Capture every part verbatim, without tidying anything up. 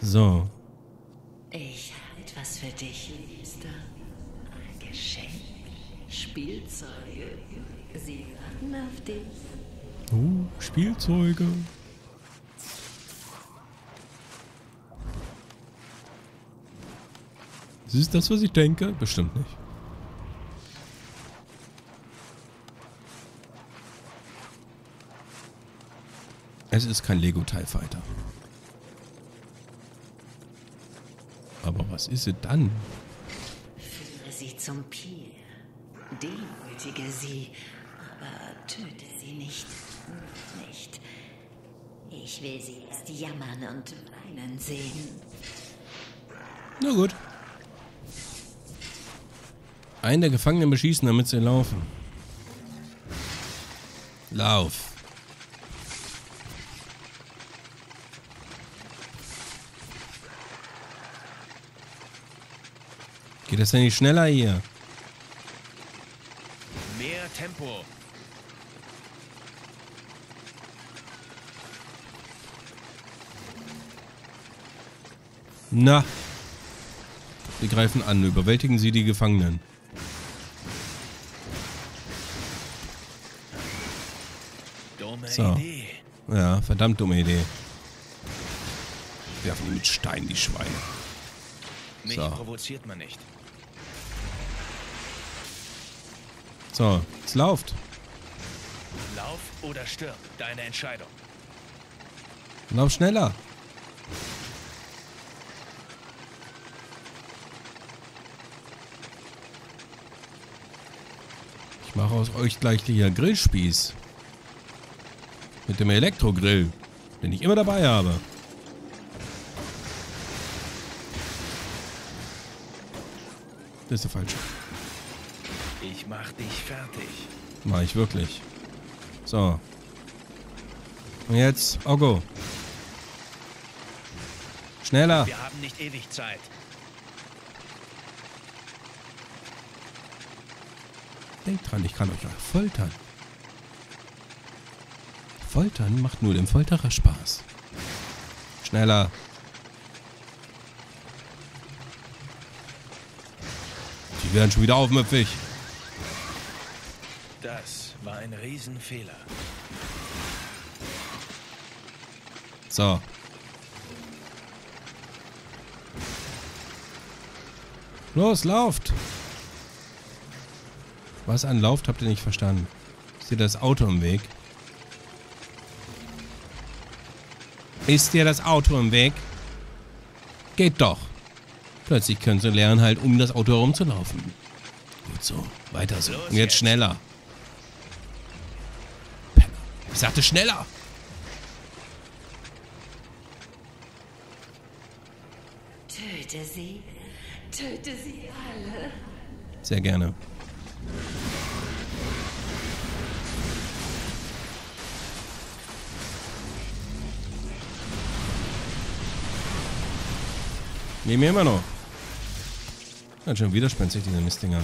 So. Ich habe etwas für dich, Liebster. Ein Geschenk. Spielzeuge. Sie warten auf dich. Oh, Spielzeuge. Ist das, was ich denke? Bestimmt nicht. Es ist kein Lego TIE Fighter. Aber was ist es dann? Führe sie zum Pier. Demütige sie, aber töte sie nicht. Nicht. Ich will sie erst jammern und weinen sehen. Na gut. Einen der Gefangenen beschießen, damit sie laufen. Lauf. Geht das denn nicht schneller hier? Mehr Tempo. Na. Wir greifen an. Überwältigen Sie die Gefangenen. So. Ja, verdammt dumme Idee. Werfen die mit Stein, die Schweine. Mich so. Provoziert man nicht. So, es läuft. Lauf oder stirb, deine Entscheidung. Lauf schneller. Ich mache aus euch gleich den Grillspieß. Mit dem Elektrogrill, den ich immer dabei habe. Das ist der falsche. Ich mach dich fertig. Mach ich wirklich. So. Und jetzt, Ogo. Schneller. Wir haben nicht ewig Zeit. Denkt dran, ich kann euch auch foltern. Foltern macht nur dem Folterer Spaß. Schneller. Die werden schon wieder aufmüpfig. Das war ein Riesenfehler. So. Los, lauft! Was an lauft, habt ihr nicht verstanden. Ist dir das Auto im Weg? Ist dir das Auto im Weg? Geht doch. Plötzlich können sie lernen, halt um das Auto herumzulaufen. Gut so, weiter so. Und jetzt schneller. Penner. Ich sagte schneller. Töte sie. Töte sie alle. Sehr gerne. Nehmen wir immer noch. Ganz schön widerspenstig, diese Mistdinger.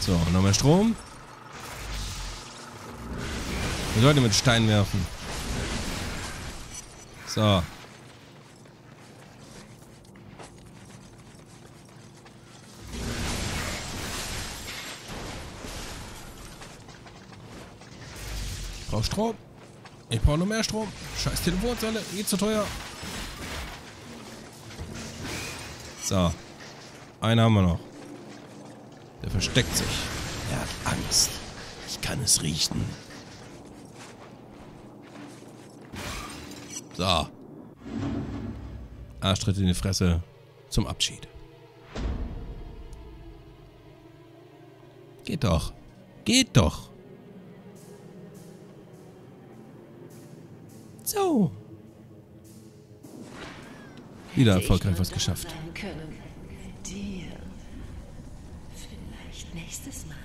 So, nochmal Strom. Wir sollten mit Stein werfen. So. Ich brauche Strom. Ich brauche noch mehr Strom. Scheiß Telefonzelle. Geht zu teuer. So. Einen haben wir noch. Der versteckt sich. Er hat Angst. Ich kann es riechen. So. Arschtritt in die Fresse. Zum Abschied. Geht doch. Geht doch. So. Wieder erfolgreich was geschafft. Vielleicht nächstes Mal.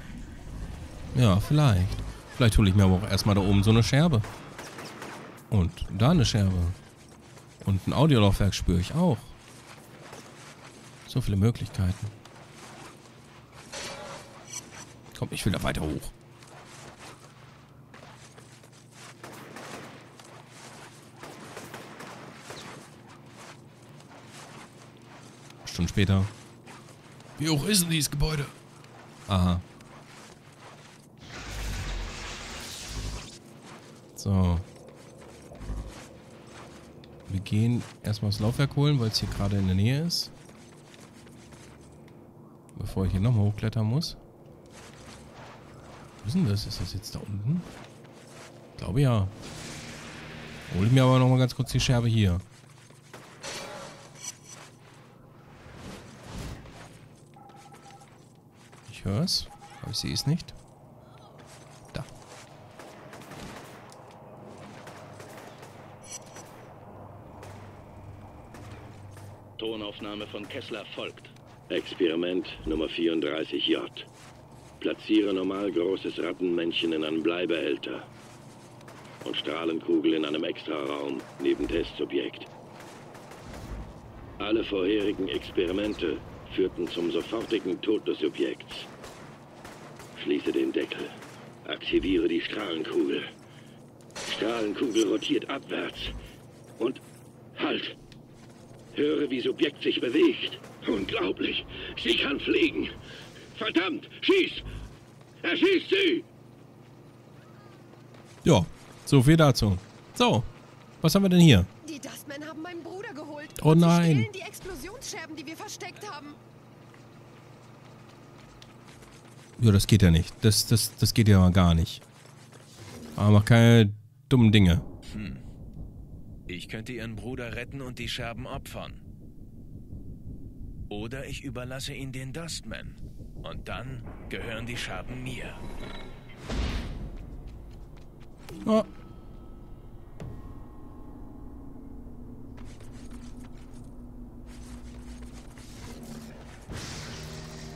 Ja, vielleicht. Vielleicht hole ich mir aber auch erstmal da oben so eine Scherbe. Und da eine Scherbe. Und ein Audiolaufwerk spüre ich auch. So viele Möglichkeiten. Komm, ich will da weiter hoch. Stunden später. Wie hoch ist denn dieses Gebäude? Aha. So. Wir gehen erstmal das Laufwerk holen, weil es hier gerade in der Nähe ist. Bevor ich hier nochmal hochklettern muss. Was ist denn das? Ist das jetzt da unten? Ich glaube ja. Hol ich mir aber nochmal ganz kurz die Scherbe hier. Ich höre es, aber ich sehe es nicht. Da. Tonaufnahme von Kessler folgt. Experiment Nummer vierunddreißig J. Platziere normal großes Rattenmännchen in einem Bleibehälter und Strahlenkugel in einem Extraraum neben Testobjekt. Alle vorherigen Experimente führten zum sofortigen Tod des Subjekts. Schließe den Deckel. Aktiviere die Strahlenkugel. Strahlenkugel rotiert abwärts. Und halt! Höre, wie Subjekt sich bewegt. Unglaublich! Sie kann fliegen! Verdammt! Schieß! Er schießt sie! Ja, so viel dazu. So, was haben wir denn hier? Die Dustman haben meinen Bruder geholt. Oh nein! Sie stehlen die Explosionsscherben, die wir versteckt haben. Ja, das geht ja nicht. Das, das, das geht ja mal gar nicht. Aber mach keine dummen Dinge. Hm. Ich könnte ihren Bruder retten und die Scherben opfern. Oder ich überlasse ihn den Dustman. Und dann gehören die Scherben mir. Oh.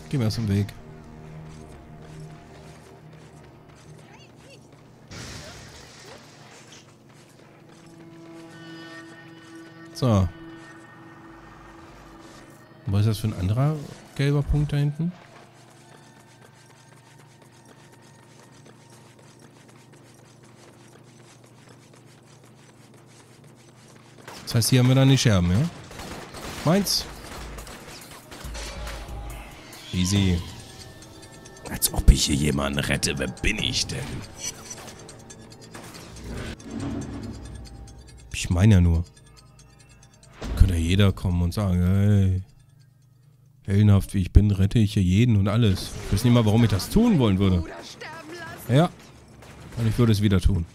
Geh mir aus dem Weg. So. Was ist das für ein anderer gelber Punkt da hinten? Das heißt, hier haben wir dann die Scherben, ja? Meins. Easy. Als ob ich hier jemanden rette. Wer bin ich denn? Ich meine ja nur. Könnte ja jeder kommen und sagen, hey. Heldenhaft wie ich bin, rette ich hier jeden und alles. Ich weiß nicht mal, warum ich das tun wollen würde. Ja. Und ich würde es wieder tun.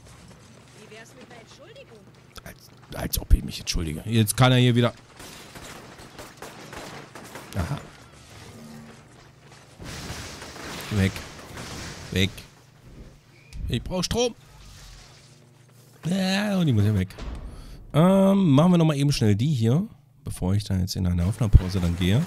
Als, als ob ich mich entschuldige. Jetzt kann er hier wieder... Aha. Weg. Weg. Ich brauche Strom. Ja, und ich muss ja weg. Ähm, machen wir nochmal eben schnell die hier. Bevor ich da jetzt in eine Aufnahmepause dann gehe.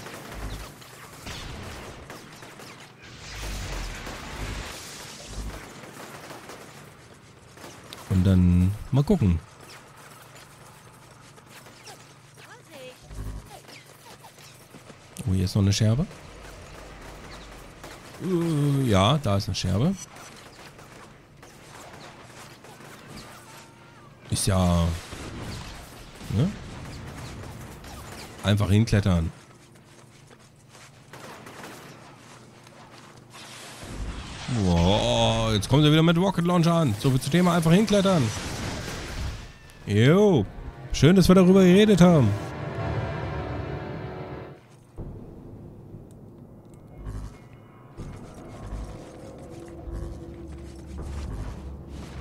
Und dann mal gucken. Oh, hier ist noch eine Scherbe. Uh, ja, da ist eine Scherbe. Ist ja... Ne? Einfach hinklettern. Wow, jetzt kommen sie wieder mit Rocket Launcher an. So viel zu dem, einfach hinklettern. Jo. Schön, dass wir darüber geredet haben.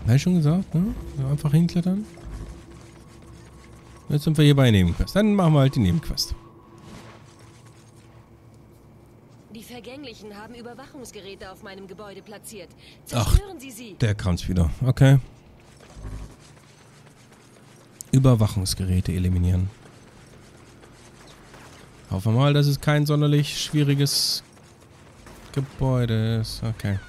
Habe ich schon gesagt, ne? Einfach hinklettern. Jetzt sind wir hier bei Nebenquest. Dann machen wir halt die Nebenquest. Die Vergänglichen haben Überwachungsgeräte auf meinem Gebäude platziert. Zerstören Sie sie. Der kam's wieder. Okay. Überwachungsgeräte eliminieren. Hoffen wir mal, dass es kein sonderlich schwieriges Gebäude ist. Okay.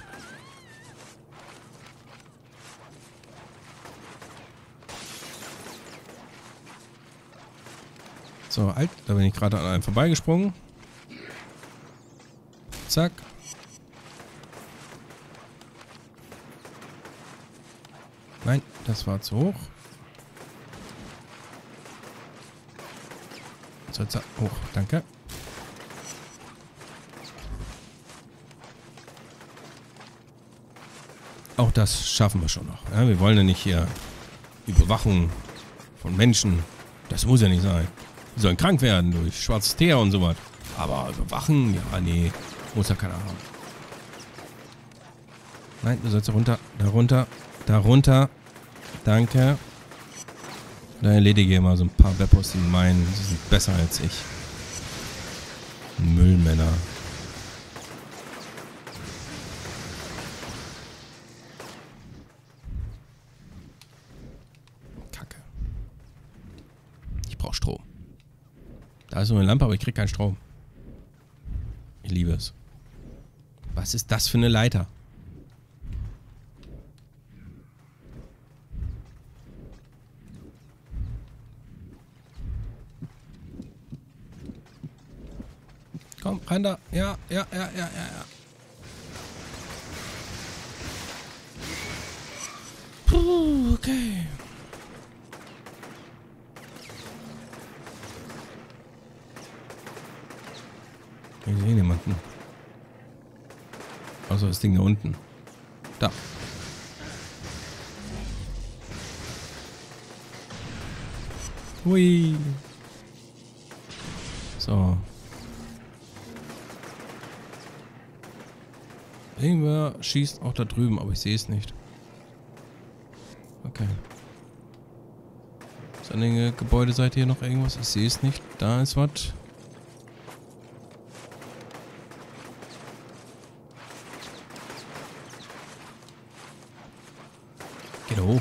So, alt, da bin ich gerade an einem vorbeigesprungen. Zack. Nein, das war zu hoch. So, jetzt hoch, danke. Auch das schaffen wir schon noch. Ja, wir wollen ja nicht hier Überwachung von Menschen. Das muss ja nicht sein. Die sollen krank werden durch schwarzes Teer und sowas. Aber überwachen? Ja, nee. Muss ja keiner haben. Nein, du sollst runter. Da runter. Da runter. Danke. Da erledige ich mal so ein paar Beppos, die meinen, sie sind besser als ich. Müllmänner. Kacke. Ich brauche Strom. Da ist nur eine Lampe, aber ich krieg keinen Strom. Ich liebe es. Was ist das für eine Leiter? Komm, rein da. Ja, ja, ja, ja, ja, ja. Puh, okay. Ich sehe niemanden. Außer das Ding da unten. Da. Hui. So. Irgendwer schießt auch da drüben, aber ich sehe es nicht. Okay. Ist an den Gebäudeseite hier noch irgendwas? Ich sehe es nicht. Da ist was. Geht hoch.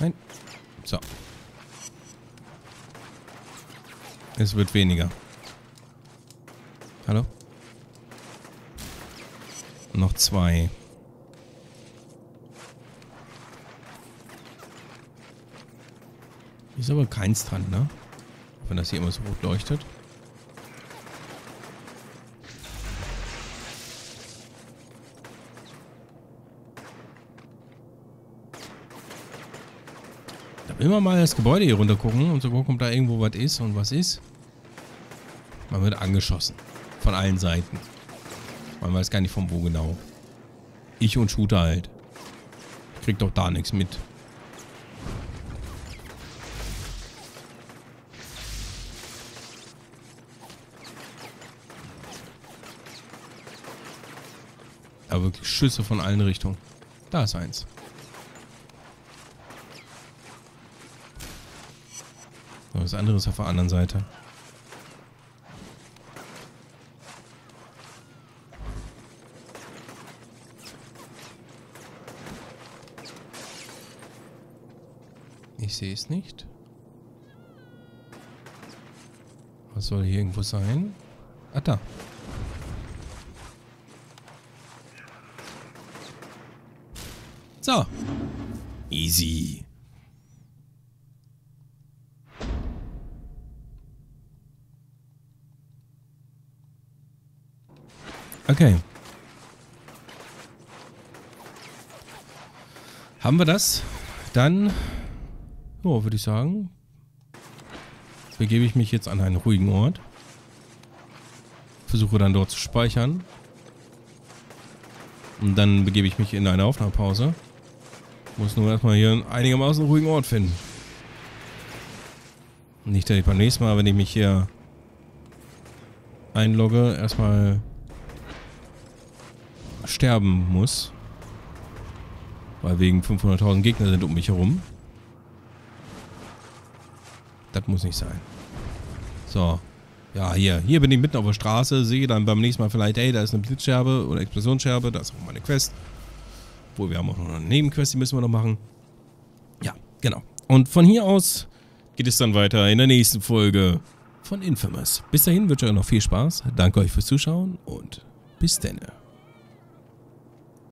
Nein. So. Es wird weniger. Hallo? Noch zwei. Ist aber keins dran, ne? Auch wenn das hier immer so rot leuchtet. Immer mal das Gebäude hier runter gucken und so gucken, ob da irgendwo was ist und was ist. Man wird angeschossen. Von allen Seiten. Man weiß gar nicht von wo genau. Ich und Shooter halt. Ich krieg doch da nichts mit. Aber wirklich Schüsse von allen Richtungen. Da ist eins. Was anderes auf der anderen Seite. Ich sehe es nicht. Was soll hier irgendwo sein? Ah, da. So. Easy. Okay. Haben wir das? Dann, oh, würde ich sagen, begebe ich mich jetzt an einen ruhigen Ort. Versuche dann dort zu speichern. Und dann begebe ich mich in eine Aufnahmepause. Muss nur erstmal hier einen einigermaßen ruhigen Ort finden. Nicht, dass ich beim nächsten Mal, wenn ich mich hier einlogge, erstmal sterben muss. Weil wegen fünfhunderttausend Gegner sind um mich herum. Das muss nicht sein. So. Ja, hier. Hier bin ich mitten auf der Straße. Sehe dann beim nächsten Mal vielleicht, ey, da ist eine Blitzscherbe oder Explosionsscherbe. Da ist auch meine Quest. Obwohl, wir haben auch noch eine Nebenquest, die müssen wir noch machen. Ja, genau. Und von hier aus geht es dann weiter in der nächsten Folge von Infamous. Bis dahin wünsche ich euch noch viel Spaß. Danke euch fürs Zuschauen und bis denne.